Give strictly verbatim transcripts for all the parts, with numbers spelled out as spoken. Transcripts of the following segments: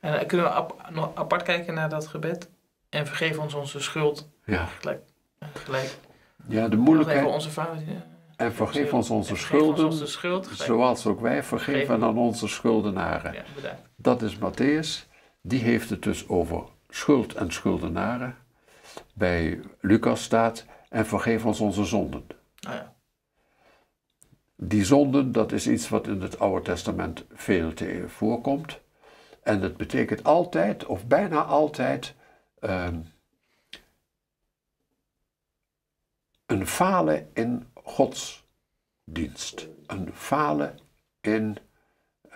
En kunnen we ap nog apart kijken naar dat gebed? En vergeef ons onze schuld. Ja. Gelijk. gelijk. Ja, de moeilijkheid. Onze fouten. Ja. En vergeef ons onze schulden, ons onze schuld, zoals ook wij vergeven aan onze schuldenaren. Ja, dat is Mattheüs, die heeft het dus over schuld en schuldenaren. Bij Lucas staat, en vergeef ons onze zonden. Ah, ja. Die zonden, dat is iets wat in het Oude Testament veel te voorkomt. En het betekent altijd, of bijna altijd, uh, een falen in godsdienst. Een falen in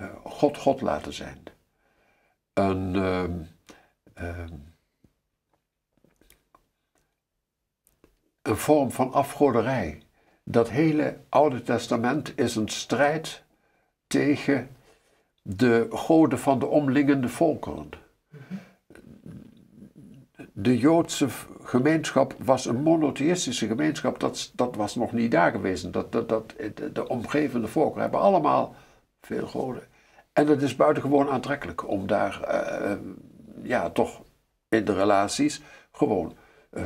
uh, God God laten zijn. Een uh, uh, een vorm van afgoderij. Dat hele Oude Testament is een strijd tegen de goden van de omliggende volkeren. De Joodse gemeenschap was een monotheïstische gemeenschap. Dat, dat was nog niet daar geweest. Dat, dat, dat, de omgevende volkeren hebben allemaal veel goden. En het is buitengewoon aantrekkelijk om daar uh, ja, toch in de relaties gewoon... Uh,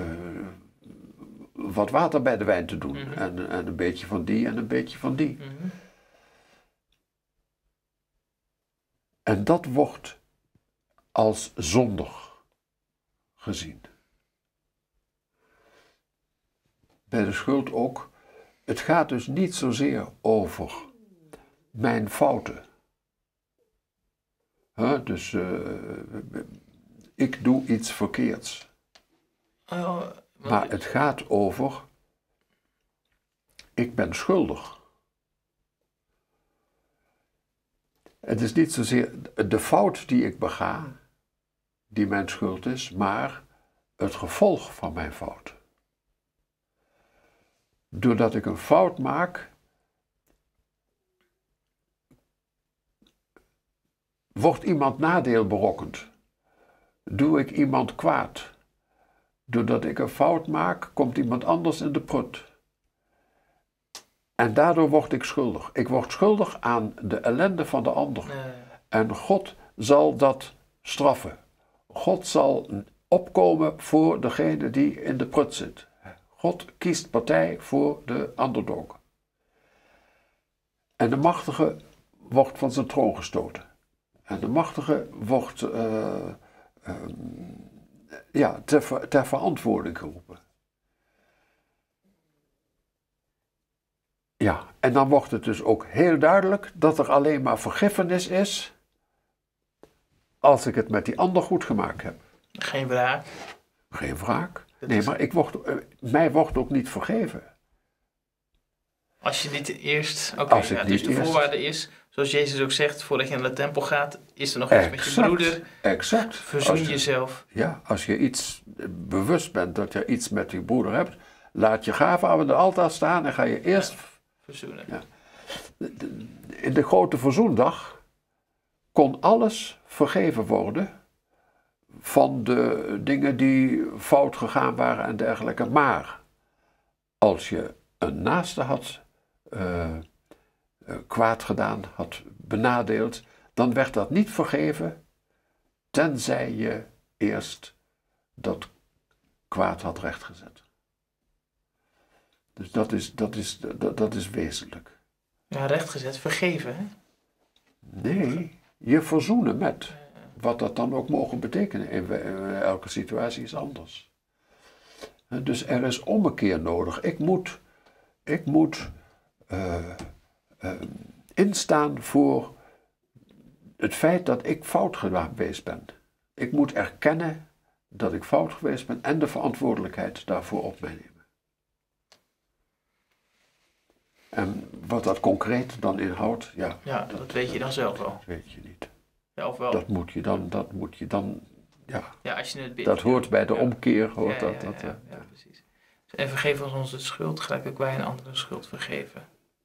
wat water bij de wijn te doen. Mm-hmm. en, en een beetje van die en een beetje van die. Mm-hmm. En dat wordt als zondig gezien. Bij de schuld ook. Het gaat dus niet zozeer over mijn fouten. Huh? Dus uh, ik doe iets verkeerds. Oh. Maar het gaat over, ik ben schuldig. Het is niet zozeer de fout die ik bega, die mijn schuld is, maar het gevolg van mijn fout. Doordat ik een fout maak, wordt iemand nadeel berokkend. Doe ik iemand kwaad. Doordat ik een fout maak, komt iemand anders in de prut. En daardoor word ik schuldig. Ik word schuldig aan de ellende van de ander. Nee. En God zal dat straffen. God zal opkomen voor degene die in de prut zit. God kiest partij voor de underdog. En de machtige wordt van zijn troon gestoten. En de machtige wordt... Uh, uh, Ja, ter, ter verantwoording geroepen. Ja, en dan wordt het dus ook heel duidelijk dat er alleen maar vergiffenis is als ik het met die ander goed gemaakt heb. Geen wraak. Geen wraak. Dat nee, is... maar ik word, mij wordt ook niet vergeven. Als je niet eerst... Oké, okay, ja, dus de eerst... voorwaarde is, zoals Jezus ook zegt, voordat je naar de tempel gaat, is er nog iets met je broeder. Exact. Verzoen je, jezelf. Ja, als je iets bewust bent dat je iets met je broeder hebt, laat je gaven aan de altaar staan en ga je eerst... Ja, verzoenen. Ja. In de grote verzoendag kon alles vergeven worden van de dingen die fout gegaan waren en dergelijke. Maar als je een naaste had uh, kwaad gedaan, had benadeeld, dan werd dat niet vergeven, tenzij je eerst dat kwaad had rechtgezet. Dus dat is, dat is, dat, dat is wezenlijk. Ja, rechtgezet, vergeven, hè? Nee, je verzoenen met. Wat dat dan ook mogen betekenen. In elke situatie is anders. Dus er is ommekeer nodig. Ik moet... Ik moet uh, uh, instaan voor het feit dat ik fout geweest ben. Ik moet erkennen dat ik fout geweest ben en de verantwoordelijkheid daarvoor op mij nemen. En wat dat concreet dan inhoudt, ja. Ja, dat, dat weet je dan zelf wel. Dat weet je niet. Ja, of wel. Dat moet je dan, dat moet je dan, ja. Ja, als je het bent, dat hoort bij de ja. omkeer, hoort ja, ja, dat. Ja, ja, dat ja. Ja, precies. En vergeef ons onze schuld, gelijk ook wij een andere schuld vergeven.